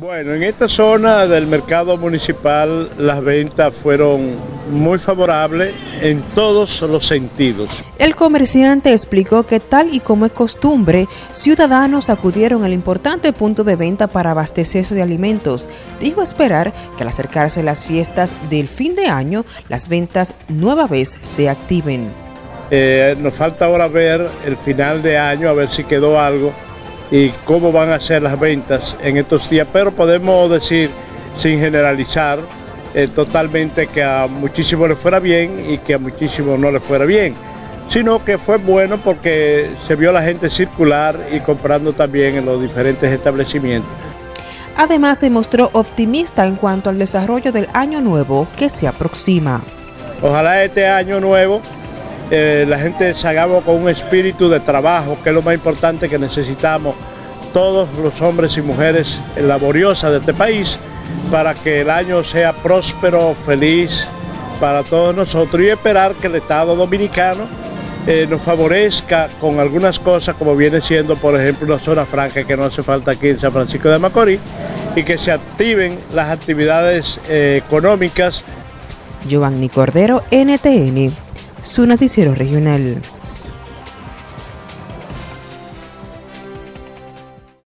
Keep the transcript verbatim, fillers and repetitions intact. Bueno, en esta zona del mercado municipal las ventas fueron muy favorables en todos los sentidos. El comerciante explicó que, tal y como es costumbre, ciudadanos acudieron al importante punto de venta para abastecerse de alimentos. Dijo esperar que al acercarse las fiestas del fin de año, las ventas nueva vez se activen. Eh, nos falta ahora ver el final de año, a ver si quedó algo y cómo van a ser las ventas en estos días, pero podemos decir, sin generalizar, eh, totalmente que a muchísimos les fuera bien y que a muchísimos no les fuera bien, sino que fue bueno porque se vio la gente circular y comprando también en los diferentes establecimientos. Además, se mostró optimista en cuanto al desarrollo del año nuevo que se aproxima. Ojalá este año nuevo Eh, la gente salgamos con un espíritu de trabajo, que es lo más importante que necesitamos todos los hombres y mujeres laboriosas de este país, para que el año sea próspero, feliz para todos nosotros, y esperar que el Estado dominicano eh, nos favorezca con algunas cosas, como viene siendo, por ejemplo, una zona franca que no hace falta aquí en San Francisco de Macorís, y que se activen las actividades eh, económicas. Giovanni Cordero, N T N. Su noticiero regional.